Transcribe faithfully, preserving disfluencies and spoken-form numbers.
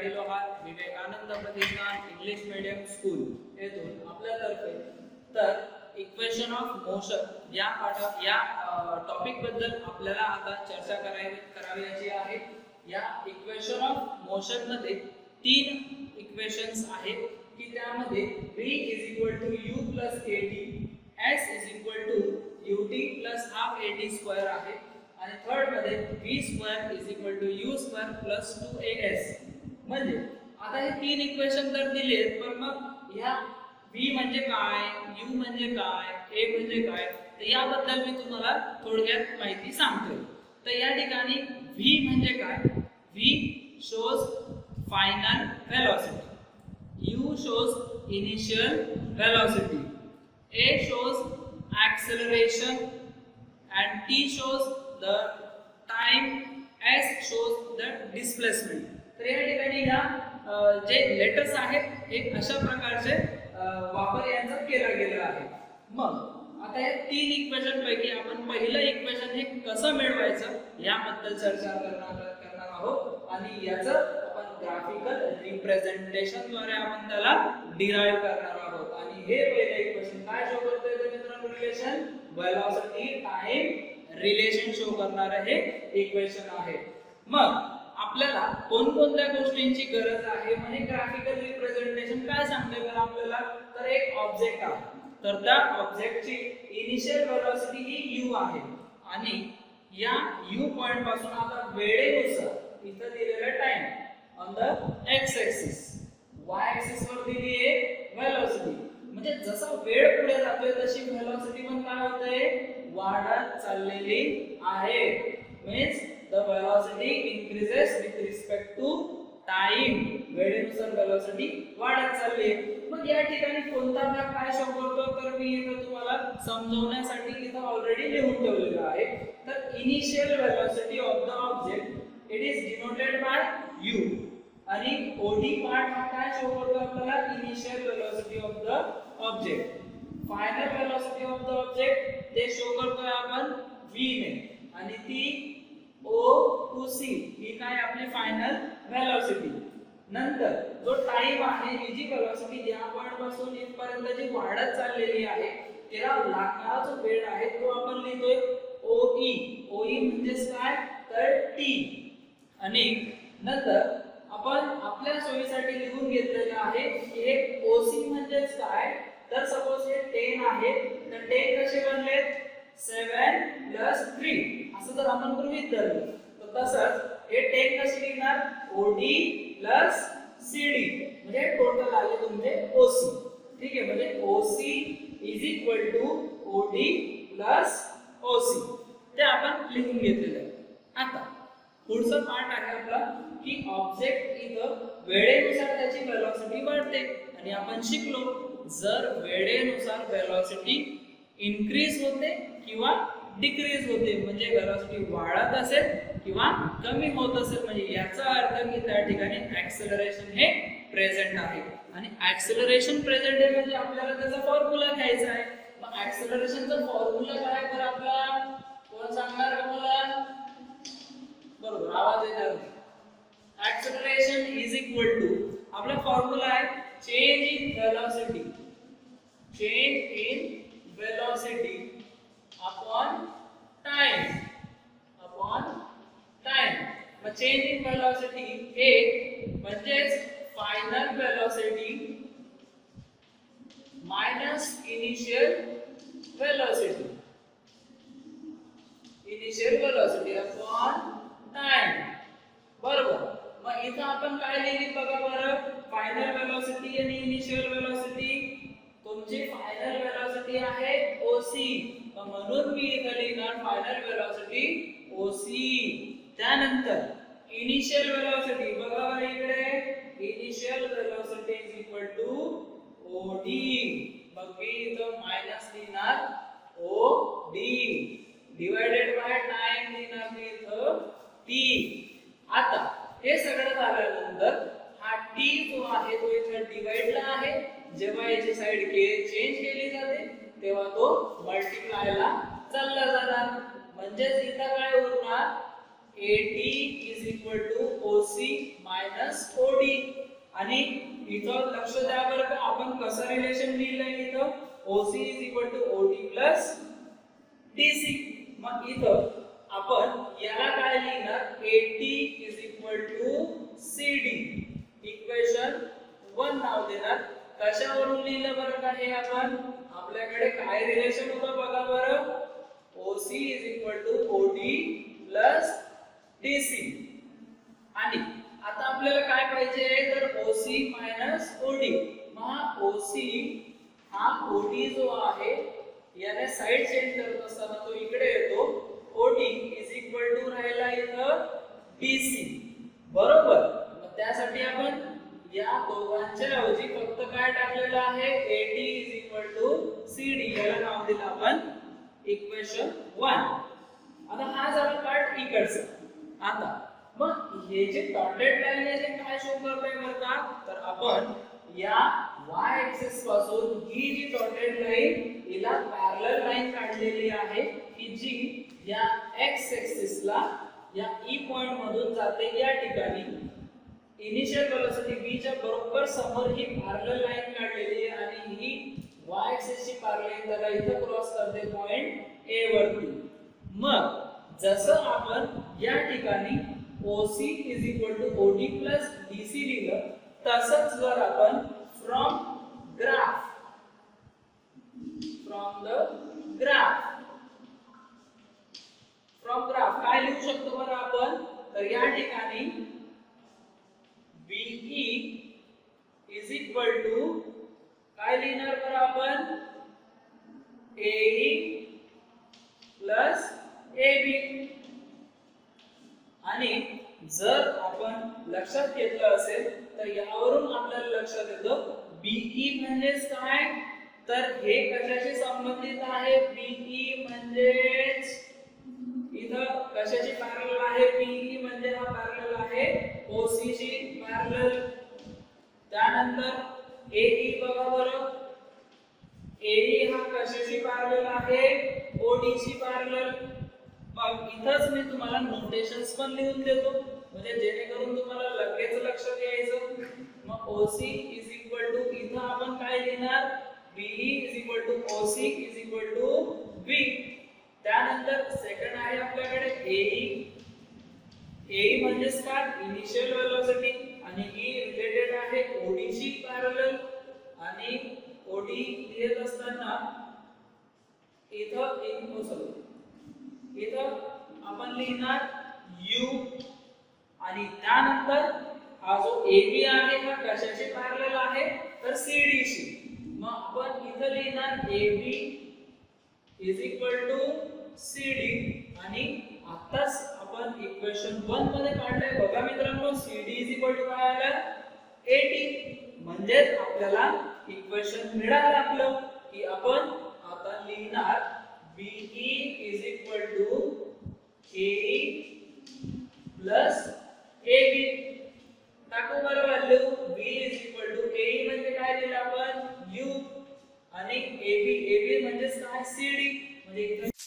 वडिलोहार Vivekananda Pratishthan English medium school येथून आपल्यातर्फे तर इक्वेशन ऑफ मोशन या पाठात या टॉपिक बद्दल आपल्याला आता चर्चा करावी करावयाची आहे। या इक्वेशन ऑफ मोशन मध्ये तीन इक्वेशंस आहेत की त्यामध्ये v = u + kt, s = ut + half at square आहे आणि थर्ड मध्ये v square = u square + two A S म्हणजे आता हे तीन इक्वेशन तर दिलेत पण मग या v म्हणजे काय, u म्हणजे काय, a म्हणजे काय तर याबद्दल मी तुम्हाला थोडक्यात माहिती सांगतो। तर या ठिकाणी v म्हणजे काय, v shows final velocity, u shows initial velocity, a shows acceleration and t shows the time, s shows the displacement. तर या ठिकाणी या जे लेटर्स आहेत एक अशा प्रकारचे वापर यांचा केला गेला आहे। मग आता या तीन इक्वेशन पैकी आपण पहिलं इक्वेशन हे कसं मिळवायचं याबद्दल चर्चा करणार करणार आहोत आणि याचं आपण ग्राफिकल रिप्रेझेंटेशन द्वारे आपण त्याला डिराइव करणार आहोत। आणि हे पहिलं इक्वेशन काय शो करतोय तर मित्रांनो relation velocity time relation show करणारे हे इक्वेशन आहे। मग आपल्याला कोणकोणत्या गोष्टींची गरज आहे म्हणजे ग्राफिकल रिप्रेझेंटेशन काय सांगते बरं आपल्याला तर एक ऑब्जेक्ट आहे तर त्या ऑब्जेक्टची इनिशियल वेलोसिटी ही u आहे आणि या u पॉइंट पासून आता वेळेनुसार इथे दिलेला time on the X axis y axis वर दिली आहे वेलोसिटी म्हणजे जसा वेळ पुढे जातोय तशी वेलोसिटी पण काय होते वाढत चाललेली आहे। Means the velocity increases with respect to time, वेळेनुसार velocity वाढत चालली आहे। मग या ठिकाणी कोणता भाग काय शो करतो तर मी इथे तुम्हाला समजवण्यासाठी इथे ऑलरेडी लिहून ठेवलेला आहे। तर initial velocity of the object it is denoted by u आणि ओडी पार्ट हा काय शो करतो आपल्याला initial velocity of the object. Final velocity of the object ते शो करतोय आपण v ने आणि ती O to C ही काय आपली फायनल वेलोसिटी। नंतर जो टाइम आहे ही जी वेलोसिटी या पॉइंट पासून इथपर्यंत जी वाढत चाललेली आहे त्याला लागणारा जो वेळ आहे तो आपण लिहितोय O E, O E म्हणजे काय तर T आणि नंतर आपण आपल्या सोयीसाठी लिहून घेतलेलं आहे की हे O C म्हणजे काय तर सपोज हे टेन आहे तर टेन कसे बनले सेवन प्लस थ्री असं जर आपण गृहीत धरलं तर तसंच हे टेन कशी निघणार ओडी प्लस सीडी म्हणजे टोटल आले तुमचे ओसी। ठीक आहे म्हणजे OC is equal to OD plus OC ते आपण लिहून घेतलेलं आहे। आता पुढचा पार्ट आहे आपला की ऑब्जेक्ट इथं वेळेनुसार त्याची वेलोसिटी वाढते आणि आपण शिकलो जर वेळेनुसार वेलोसिटी इनक्रीज होते किंवा डिक्रीज होते म्हणजे वेलोसिटी वाढत असेल किंवा कमी होत असेल म्हणजे याचा अर्थ की त्या ठिकाणी एक्सेलरेशन हे प्रेझेंट आहे आणि एक्सेलरेशन प्रेझेंट आहे म्हणजे आपल्याला त्याचा फॉर्म्युला घ्यायचा आहे। मग एक्सेलरेशनचा फॉर्म्युला काय तर आपला कोण सांगणार मला बरोबर आवाज येणार नाही। एक्सेलरेशन इज इक्वल टू आपला फॉर्म्युला आहे change in velocity, change in velocity upon time upon time मग चेंज इन वेलोसिटी हे म्हणजे final velocity minus initial velocity, initial velocity upon time बरोबर। मग इथं आपण काय लिहिली बघा बरं फायनल वेलोसिटी आणि इनिशियल वेलोसिटी तुमची फायनल वेलोसिटी आहे ओसी म्हणून मी इथे लिहिणार फायनल वेलोसिटी ओसी। त्यानंतर इनिशियल वेलोसिटी बघा बरं इकडे initial velocity is equal to OD मग मी इथे मायनस लिहिणार ओडी डिवाइडेड बाय टाइम लिहिणार मी इथे टी। आता हे सगळं झाल्यानंतर हा टी जो आहे तो इथे डिवाइडला आहे जेव्हा याची साइड के चेंज केली जाते तेव्हा तो मल्टीप्लायला चालला जाणार म्हणजे इथं काय उरणार A T is equal to O C minus O D. आणि इथं लक्ष द्या बरं का आपण कसं रिलेशन लिहिलंय इथं O C is equal to O D plus D C. मग इथं आपण याला काय लिहिणार A T is equal to C D. Equation one नाव देणार. कशावरून लिहिलं बरं का हे आपण आपल्याकडे काय रिलेशन होतं बघा बरं O C is equal to O D plus D C. आणि आता आपल्याला काय पाहिजे तर O C minus O D. मग O C हा O D जो आहे याने साइड चेंज करत असताना तो इकडे येतो O D is equal to राहायला इथं D C बरोबर. मग त्यासाठी आपण या दोघांच्या ऐवजी फक्त काय टाकलेलं आहे A T is equal to C D याला नाव दिलं आपण इक्वेशन वन. आता हा झाला पार्ट इकडचा. आता मग हे जे डॉटेड लाईन आहे ते काय शो करतंय बघा तर आपण या y ऍक्सिस पासून ही जी डॉटेड लाईन हिला पॅरलल लाईन काढलेली आहे की जी या x ऍक्सिस ला या e पॉइंट मधून जाते या ठिकाणी इनिशियल वेलोसिटी v च्या बरोबर समोर ही पॅरलल लाईन काढलेली आहे आणि ही y ऍक्सिस ची पॅरलल लाईन इथे क्रॉस करते पॉइंट a वरती. मग जसं आपण या ठिकाणी O C is equal to O D plus D C लिहिलं तसंच जर आपण from graph from the graph from graph काय लिहू शकतो बरं आपण तर या ठिकाणी B E is equal to काय लिहिणार बरं आपण A E plus A B. आणि जर आपण लक्षात घेतलं असेल तर यावरून आपल्याला लक्षात येतं B E म्हणजे काय तर हे कशाशी संबंधित आहे B E म्हणजे इथं कशाची पॅरलल आहे B E म्हणजे हा पॅरलल आहे O C शी पॅरलल. त्यानंतर A E बघा बरं A E हा कशाशी पॅरलल आहे O D शी पॅरलल. मग इथंच मी तुम्हाला नोटेशन्स पण लिहून देतो म्हणजे जेणेकरून तुम्हाला लगेच लक्षात यायचं. मग O C is equal to इथं आपण काय लिहिणार B E is equal to O C is equal to V. त्यानंतर सेकंड आहे आपल्याकडे A E. A E म्हणजे काय इनिशियल वेलोसिटी आणि ही रिलेटेड आहे O D शी पॅरलल. आणि O D लिहित असताना इथं एक मोसलो इथं आपण लिहिणार U आणि त्यानंतर हा जो A B आहे हा कशाशी पॅरलल आहे तर C D शी. मग आपण इथं लिहिणार A B is equal to C D आणि आताच आपण इक्वेशन वन मध्ये काढलंय बघा मित्रांनो C D is equal to काय आलं A T. म्हणजे आपल्याला इक्वेशन मिळालं आपलं की आपण आता लिहिणार B E is equal to A E plus A B. टाकू बरं value B is equal to A E म्हणजे काय दिलं आपण U आणि A B A B म्हणजे काय C D म्हणजे